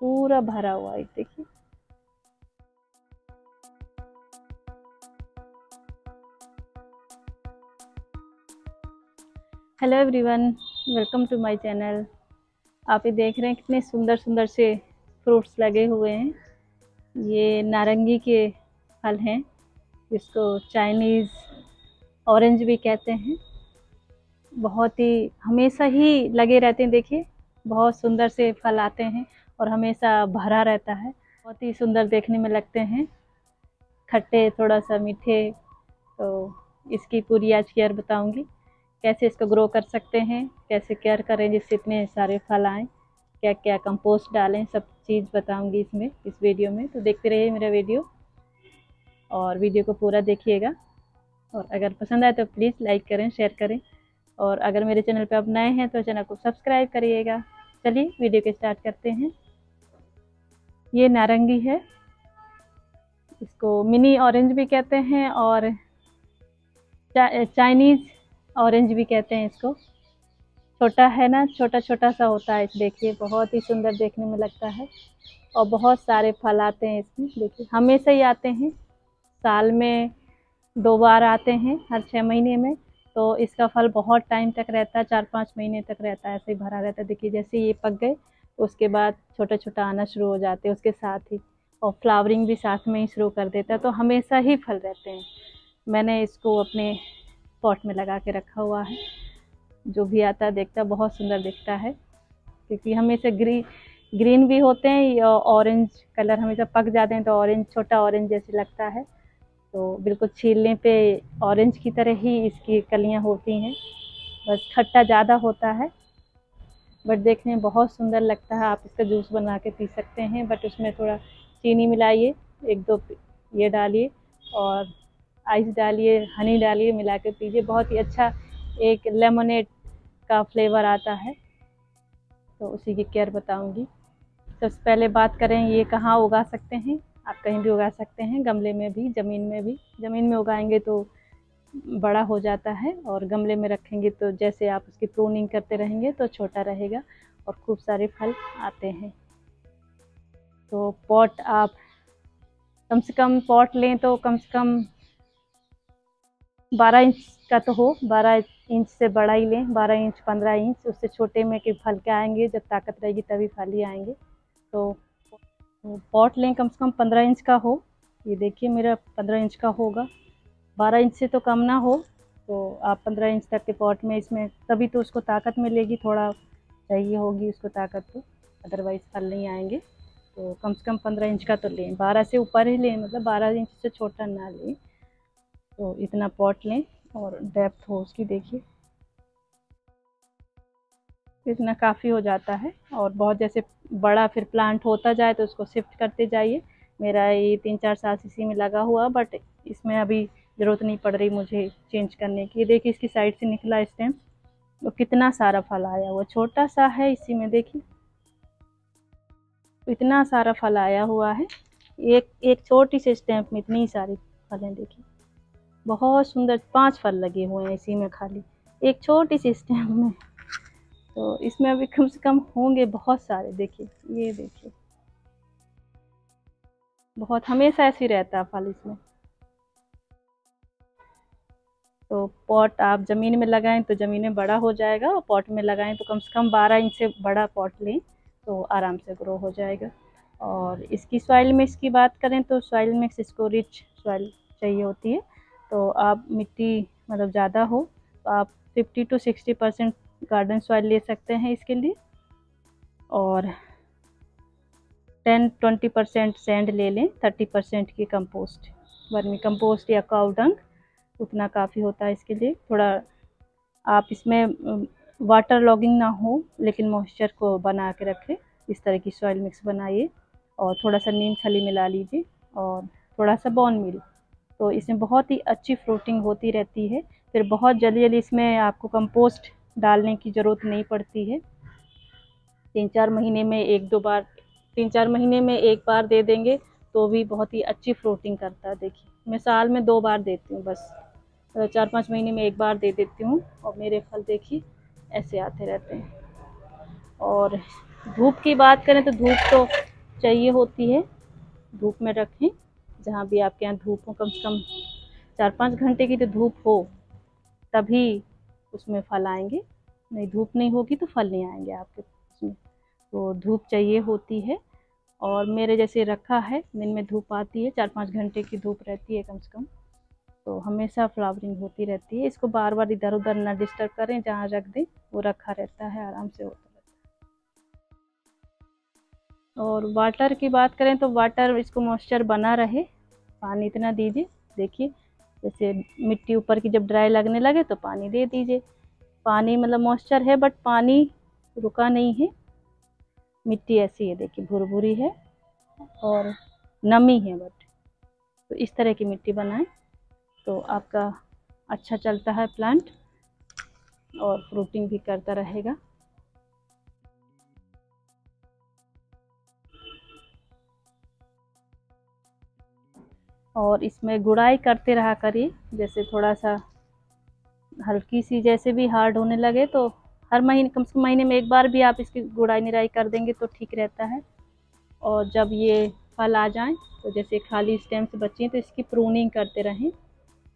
पूरा भरा हुआ है, देखिए। Hello everyone, welcome to my channel. आप ये देख रहे हैं कितने सुंदर सुंदर से फ्रूट्स लगे हुए हैं। ये नारंगी के फल हैं, जिसको चाइनीज़ ऑरेंज भी कहते हैं। बहुत ही हमेशा ही लगे रहते हैं, देखिए बहुत सुंदर से फल आते हैं और हमेशा भरा रहता है। बहुत ही सुंदर देखने में लगते हैं, खट्टे थोड़ा सा मीठे। तो इसकी पूरी आज केयर बताऊंगी, कैसे इसको ग्रो कर सकते हैं, कैसे केयर करें जिससे इतने सारे फल आएँ, क्या क्या कंपोस्ट डालें, सब चीज़ बताऊंगी इसमें, इस वीडियो में। तो देखते रहिए मेरा वीडियो और वीडियो को पूरा देखिएगा। और अगर पसंद आए तो प्लीज़ लाइक करें, शेयर करें, और अगर मेरे चैनल पर आप नए हैं तो चैनल को सब्सक्राइब करिएगा। चलिए वीडियो के स्टार्ट करते हैं। ये नारंगी है, इसको मिनी ऑरेंज भी कहते हैं और चाइनीज़ ऑरेंज भी कहते हैं। इसको छोटा है ना, छोटा छोटा सा होता है। देखिए बहुत ही सुंदर देखने में लगता है और बहुत सारे फल आते हैं इसमें। देखिए हमेशा ही आते हैं, साल में 2 बार आते हैं, हर 6 महीने में। तो इसका फल बहुत टाइम तक रहता है, 4-5 महीने तक रहता है, ऐसे ही भरा रहता है। देखिए जैसे ये पक गए उसके बाद छोटा छोटा आना शुरू हो जाते हैं उसके साथ ही, और फ्लावरिंग भी साथ में ही शुरू कर देता है। तो हमेशा ही फल रहते हैं। मैंने इसको अपने पॉट में लगा के रखा हुआ है, जो भी आता है देखता है, बहुत सुंदर दिखता है क्योंकि हमेशा ग्रीन भी होते हैं और ऑरेंज कलर हमेशा पक जाते हैं। तो ऑरेंज, छोटा ऑरेंज जैसे लगता है। तो बिल्कुल छीलने पे ऑरेंज की तरह ही इसकी कलियां होती हैं, बस खट्टा ज़्यादा होता है, बट देखने में बहुत सुंदर लगता है। आप इसका जूस बना के पी सकते हैं, बट उसमें थोड़ा चीनी मिलाइए, 1-2 ये डालिए और आइस डालिए, हनी डालिए, मिला के पीजिए। बहुत ही अच्छा एक लेमोनेड का फ्लेवर आता है। तो उसी की केयर बताऊंगी। सबसे पहले बात करें ये कहाँ उगा सकते हैं। आप कहीं भी उगा सकते हैं, गमले में भी, ज़मीन में भी। ज़मीन में उगाएंगे तो बड़ा हो जाता है और गमले में रखेंगे तो जैसे आप उसकी प्रूनिंग करते रहेंगे तो छोटा रहेगा और खूब सारे फल आते हैं। तो पॉट आप कम से कम, पॉट लें तो कम से कम 12 इंच का तो हो, 12 इंच से बड़ा ही लें, 12 इंच 15 इंच, उससे छोटे में के फल क्या आएंगे। जब ताकत रहेगी तभी फल ही आएंगे। तो पॉट लें कम से कम 15 इंच का हो। ये देखिए मेरा 15 इंच का होगा, 12 इंच से तो कम ना हो। तो आप 15 इंच तक के पॉट में, इसमें तभी तो उसको ताकत मिलेगी, थोड़ा चाहिए होगी उसको ताकत, तो अदरवाइज़ फल नहीं आएंगे। तो कम से कम 15 इंच का तो लें, 12 से ऊपर ही लें, मतलब 12 इंच से छोटा ना लें। तो इतना पॉट लें और डेप्थ हो उसकी, देखिए इतना काफ़ी हो जाता है। और बहुत जैसे बड़ा फिर प्लांट होता जाए तो उसको शिफ्ट करते जाइए। मेरा ये 3-4 साल इसी में लगा हुआ, बट इसमें अभी ज़रूरत नहीं पड़ रही मुझे चेंज करने की। देखिए इसकी साइड से निकला स्टेम, तो कितना सारा फल आया हुआ, छोटा सा है इसी में, देखिए इतना सारा फल आया हुआ है। एक छोटी सी स्टेम में इतनी सारी फल हैं, देखिए बहुत सुंदर। 5 फल लगे हुए हैं इसी में, खाली एक छोटी सी स्टेम में। तो इसमें अभी कम से कम होंगे बहुत सारे। देखिए ये देखिए, बहुत हमेशा ऐसे ही रहता है फल इसमें। तो पॉट आप ज़मीन में लगाएं तो ज़मीन में बड़ा हो जाएगा, और पॉट में लगाएं तो कम से कम 12 इंच से बड़ा पॉट लें तो आराम से ग्रो हो जाएगा। और इसकी सॉइल मिक्स की बात करें तो सॉइल मिक्स इसको रिच सॉइल चाहिए होती है। तो आप मिट्टी मतलब ज़्यादा हो तो आप 50-60% गार्डन सॉइल ले सकते हैं इसके लिए, और 10-20% सैंड ले लें, 30% की कंपोस्ट, वर्मी कंपोस्ट या काऊ डंग, उतना काफ़ी होता है इसके लिए। थोड़ा आप इसमें वाटर लॉगिंग ना हो लेकिन मॉइस्चर को बना के रखें, इस तरह की सॉइल मिक्स बनाइए। और थोड़ा सा नीम खली मिला लीजिए और थोड़ा सा बॉर्न मिल, तो इसमें बहुत ही अच्छी फ्रूटिंग होती रहती है। फिर बहुत जल्दी जल्दी इसमें आपको कंपोस्ट डालने की ज़रूरत नहीं पड़ती है। 3-4 महीने में 1-2 बार, 3-4 महीने में 1 बार दे देंगे तो भी बहुत ही अच्छी फ्रूटिंग करता है। देखिए मैं साल में 2 बार देती हूँ बस, 4-5 महीने में 1 बार दे देती हूँ, और मेरे फल देखिए ऐसे आते रहते हैं। और धूप की बात करें तो धूप तो चाहिए होती है, धूप में रखें। जहाँ भी आपके यहाँ धूप हो, कम से कम 4-5 घंटे की तो धूप हो तभी उसमें फल आएंगे, नहीं धूप नहीं होगी तो फल नहीं आएंगे आपके उसमें। तो धूप चाहिए होती है, और मेरे जैसे रखा है दिन में धूप आती है, 4-5 घंटे की धूप रहती है कम से कम, तो हमेशा फ्लावरिंग होती रहती है। इसको बार बार इधर उधर ना डिस्टर्ब करें, जहाँ रख दें वो रखा रहता है, आराम से होता रहता है। और वाटर की बात करें तो वाटर इसको मॉइस्चर बना रहे, पानी इतना दीजिए। देखिए जैसे मिट्टी ऊपर की जब ड्राई लगने लगे तो पानी दे दीजिए। पानी मतलब मॉइस्चर है बट पानी रुका नहीं है, मिट्टी ऐसी है देखिए भुरभुरी है और नमी है बट। तो इस तरह की मिट्टी बनाएं तो आपका अच्छा चलता है प्लांट और फ्रूटिंग भी करता रहेगा। और इसमें गुड़ाई करते रहा करिए, जैसे थोड़ा सा हल्की सी जैसे भी हार्ड होने लगे तो हर महीने कम से कम महीने में एक बार भी आप इसकी गुड़ाई निराई कर देंगे तो ठीक रहता है। और जब ये फल आ जाएं तो जैसे खाली स्टेम से बचें तो इसकी प्रूनिंग करते रहें,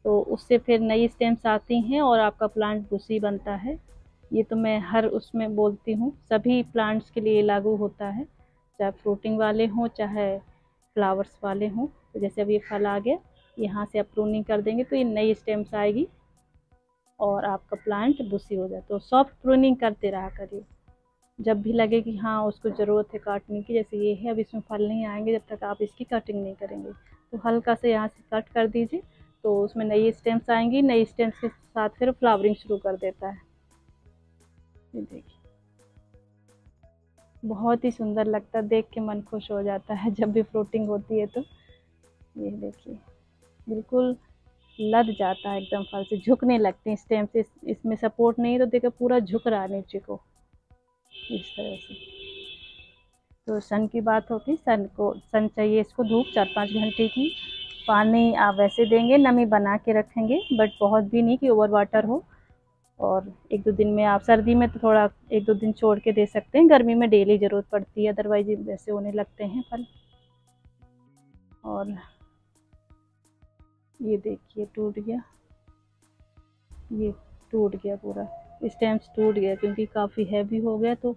तो उससे फिर नई स्टेम्स आती हैं और आपका प्लांट भूसी बनता है। ये तो मैं हर उसमें बोलती हूँ, सभी प्लांट्स के लिए लागू होता है, चाहे फ्रूटिंग वाले हों चाहे फ्लावर्स वाले हों। तो जैसे अब ये फल आ गया, यहाँ से आप प्रूनिंग कर देंगे तो ये नई स्टेम्स आएगी और आपका प्लांट भूसी हो जाए। तो सॉफ्ट प्रूनिंग करते रहा करिए, जब भी लगे कि हाँ उसको ज़रूरत है काटने की। जैसे ये है, अब इसमें फल नहीं आएंगे जब तक आप इसकी कटिंग नहीं करेंगे, तो हल्का से यहाँ से कट कर दीजिए तो उसमें नई स्टेम्स आएंगी, नई स्टेम्स के साथ फिर फ्लावरिंग शुरू कर देता है। ये देखिए बहुत ही सुंदर लगता है, देख के मन खुश हो जाता है जब भी फ्रूटिंग होती है। तो ये देखिए बिल्कुल लद जाता है एकदम, फल से झुकने लगते हैं स्टेम से, इसमें सपोर्ट नहीं तो देखो पूरा झुक रहा है नीचे को इस तरह से। तो सन की बात होती, सन चाहिए इसको, धूप 4-5 घंटे की। पानी आप वैसे देंगे, नमी बना के रखेंगे बट बहुत भी नहीं कि ओवर वाटर हो। और 1-2 दिन में आप, सर्दी में तो थोड़ा 1-2 दिन छोड़ के दे सकते हैं, गर्मी में डेली ज़रूरत पड़ती है, अदरवाइज वैसे होने लगते हैं फल। और ये देखिए टूट गया, ये टूट गया पूरा स्टेम्स टूट गया क्योंकि काफ़ी हैवी हो गया, तो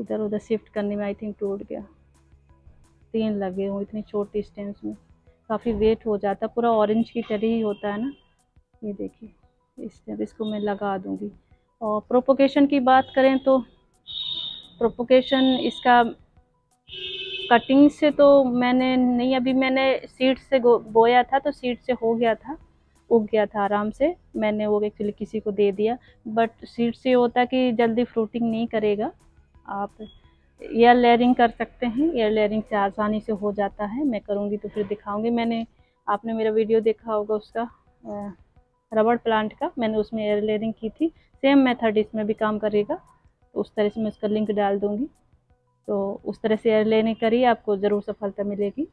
इधर उधर शिफ्ट करने में आई थिंक टूट गया। 3 लगे हों इतनी छोटी स्टेम्स में, काफ़ी वेट हो जाता, पूरा ऑरेंज की तरह ही होता है ना। ये देखिए इसको मैं लगा दूंगी। और प्रोपोगेशन की बात करें तो प्रोपोगेशन इसका कटिंग से तो मैंने नहीं, अभी मैंने सीड से बोया था तो सीड से हो गया था, उग गया था आराम से, मैंने वो एक्चुअली किसी को दे दिया। बट सीड से होता कि जल्दी फ्रूटिंग नहीं करेगा। आप एयर लेयरिंग कर सकते हैं, एयर लेयरिंग से आसानी से हो जाता है। मैं करूँगी तो फिर दिखाऊँगी। मैंने, आपने मेरा वीडियो देखा होगा उसका रबड़ प्लांट का, मैंने उसमें एयर लेयरिंग की थी, सेम मेथड इसमें भी काम करेगा। तो उस तरह से मैं उसका लिंक डाल दूँगी, तो उस तरह से एयर लेने करिए, आपको ज़रूर सफलता मिलेगी।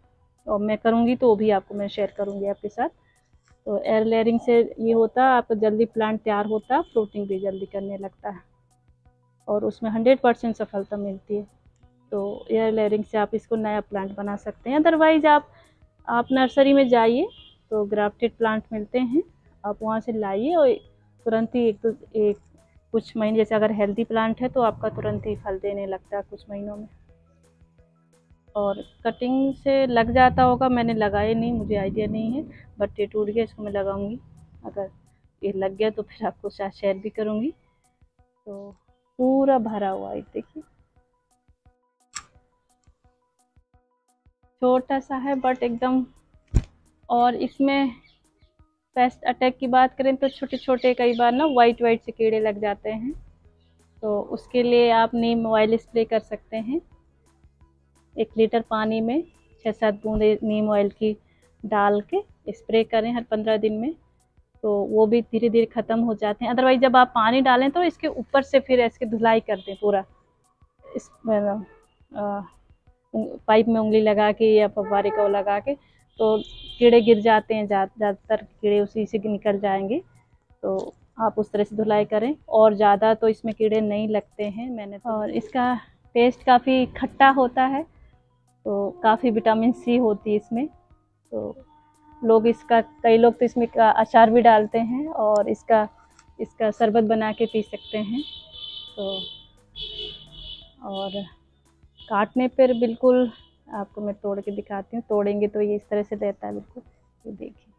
और मैं करूँगी तो वो भी आपको मैं शेयर करूँगी आपके साथ। तो एयर लेयरिंग से ये होता है आपको जल्दी प्लांट तैयार होता है, फ्रूटिंग भी जल्दी करने लगता है और उसमें 100% सफलता मिलती है। तो एयर लेयरिंग से आप इसको नया प्लांट बना सकते हैं। अदरवाइज आप नर्सरी में जाइए तो ग्राफ्टेड प्लांट मिलते हैं, आप वहाँ से लाइए और तुरंत ही एक कुछ महीने, जैसे अगर हेल्दी प्लांट है तो आपका तुरंत ही फल देने लगता है कुछ महीनों में। और कटिंग से लग जाता होगा, मैंने लगाए नहीं, मुझे आइडिया नहीं है। बट ये टूट गया, इसको मैं लगाऊंगी, अगर ये लग गया तो फिर आपको साथ शेयर भी करूंगी। तो पूरा भरा हुआ है देखिए, छोटा सा है बट एकदम। और इसमें पेस्ट अटैक की बात करें तो छोटे छोटे कई बार ना वाइट से कीड़े लग जाते हैं, तो उसके लिए आप नीम ऑयल स्प्रे कर सकते हैं। 1 लीटर पानी में 6-7 बूंदे नीम ऑयल की डाल के स्प्रे करें हर 15 दिन में, तो वो भी धीरे धीरे ख़त्म हो जाते हैं। अदरवाइज जब आप पानी डालें तो इसके ऊपर से फिर इसकी धुलाई कर दें पूरा, इस पाइप में उंगली लगा के या फव्वारे को लगा के, तो कीड़े गिर जाते हैं, ज़्यादातर कीड़े उसी से निकल जाएंगे। तो आप उस तरह से धुलाई करें और ज़्यादा तो इसमें कीड़े नहीं लगते हैं मैंने। और इसका टेस्ट काफ़ी खट्टा होता है तो काफ़ी विटामिन सी होती है इसमें। तो लोग इसका, कई लोग तो इसमें का अचार भी डालते हैं और इसका शरबत बना के पी सकते हैं। तो और काटने पर बिल्कुल आपको मैं तोड़ के दिखाती हूँ। तोड़ेंगे तो ये इस तरह से रहता है बिल्कुल, ये देखिए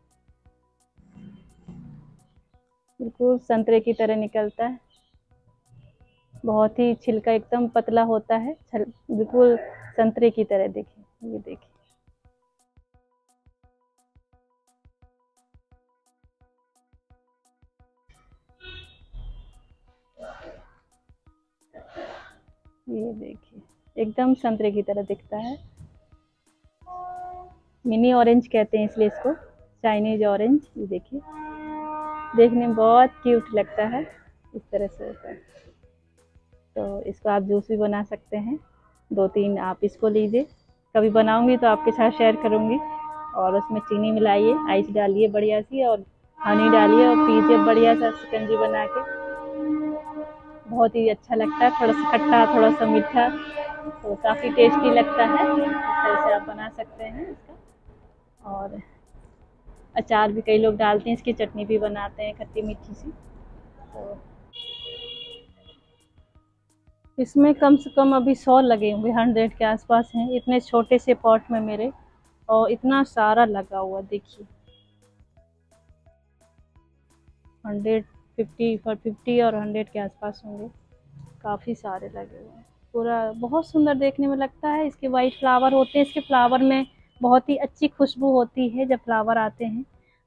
बिल्कुल संतरे की तरह निकलता है। बहुत ही छिलका एकदम पतला होता है, बिल्कुल संतरे की तरह। देखिए, ये देखिए ये देखिए एकदम संतरे की तरह दिखता है। मिनी ऑरेंज कहते हैं इसलिए इसको, चाइनीज ऑरेंज। ये देखिए देखने में बहुत क्यूट लगता है, इस तरह से होता है। तो इसको आप जूस भी बना सकते हैं, 2-3 आप इसको लीजिए। कभी बनाऊंगी तो आपके साथ शेयर करूंगी। और उसमें चीनी मिलाइए, आइस डालिए बढ़िया सी, और हनी डालिए और पीजिए बढ़िया सा शिकंजी बना के। बहुत ही अच्छा लगता है, थोड़ा सा खट्टा, थोड़ा सा मीठा, तो काफ़ी टेस्टी लगता है। इस तरह से आप बना सकते हैं इसका। और अचार भी कई लोग डालते हैं, इसकी चटनी भी बनाते हैं खट्टी मीठी सी। तो इसमें कम से कम अभी 100 लगे हुए, 100 के आसपास हैं। इतने छोटे से पॉट में मेरे, और इतना सारा लगा हुआ देखिए, 150 और 100 के आसपास होंगे। काफ़ी सारे लगे हुए हैं पूरा, बहुत सुंदर देखने में लगता है। इसके वाइट फ्लावर होते हैं, इसके फ्लावर में बहुत ही अच्छी खुशबू होती है जब फ्लावर आते हैं।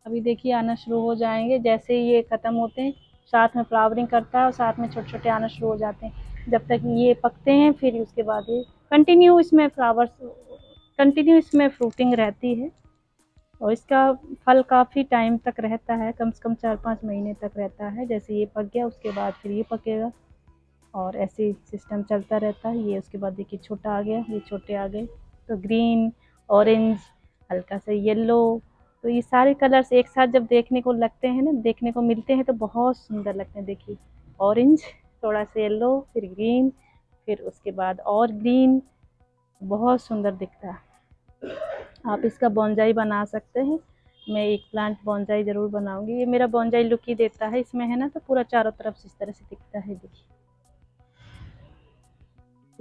अभी देखिए आना शुरू हो जाएंगे, जैसे ये ख़त्म होते हैं साथ में फ्लावरिंग करता है और साथ में छोटे छोटे आना शुरू हो जाते हैं। जब तक ये पकते हैं फिर उसके बाद ये कंटिन्यू इसमें फ्लावर्स, कंटिन्यू इसमें फ्रूटिंग रहती है। और इसका फल काफ़ी टाइम तक रहता है, कम से कम 4-5 महीने तक रहता है। जैसे ये पक गया उसके बाद फिर ये पकेगा, और ऐसे सिस्टम चलता रहता है। ये उसके बाद देखिए छोटा आ गया, ये छोटे आ गए, तो ग्रीन, ऑरेंज, हल्का सा येलो। तो ये सारे कलर्स एक साथ जब देखने को लगते हैं ना, देखने को मिलते हैं, तो बहुत सुंदर लगते हैं। देखिए ऑरेंज, थोड़ा सा येलो, फिर ग्रीन, फिर उसके बाद और ग्रीन, बहुत सुंदर दिखता है। आप इसका बॉन्जाई बना सकते हैं। मैं एक प्लांट बॉन्जाई ज़रूर बनाऊंगी। ये मेरा बॉन्जाई लुक ही देता है इसमें, है ना। तो पूरा चारों तरफ से इस तरह से दिखता है, देखिए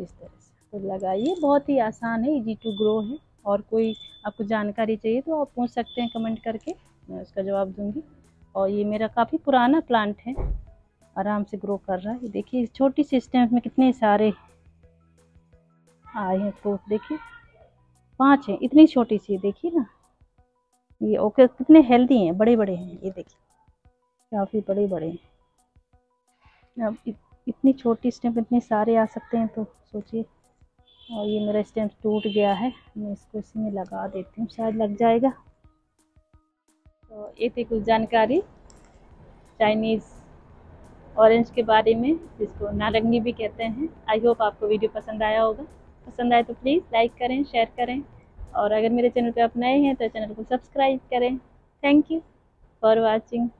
इस तरह से। तो लगाइए, बहुत ही आसान है, इजी टू ग्रो है। और कोई आपको जानकारी चाहिए तो आप पूछ सकते हैं कमेंट करके, मैं उसका जवाब दूँगी। और ये मेरा काफ़ी पुराना प्लांट है, आराम से ग्रो कर रहा है। देखिए इस छोटी सी स्टेम में कितने सारे आए हैं फ्रूट। देखिए 5 हैं, इतनी छोटी सी, देखिए ना ये। ओके, कितने हेल्दी हैं, बड़े बड़े हैं। ये देखिए काफ़ी बड़े बड़े हैं। अब इतनी छोटी स्टेम इतने सारे आ सकते हैं, तो सोचिए। और ये मेरा स्टेम टूट गया है, मैं इसको इसी में लगा देती हूँ, शायद लग जाएगा। तो ये थी कुछ जानकारी चाइनीज़ ऑरेंज के बारे में, जिसको नारंगी भी कहते हैं। आई होप आपको वीडियो पसंद आया होगा। पसंद आए तो प्लीज़ लाइक करें, शेयर करें, और अगर मेरे चैनल पर आप नए हैं तो चैनल को सब्सक्राइब करें। Thank you for watching.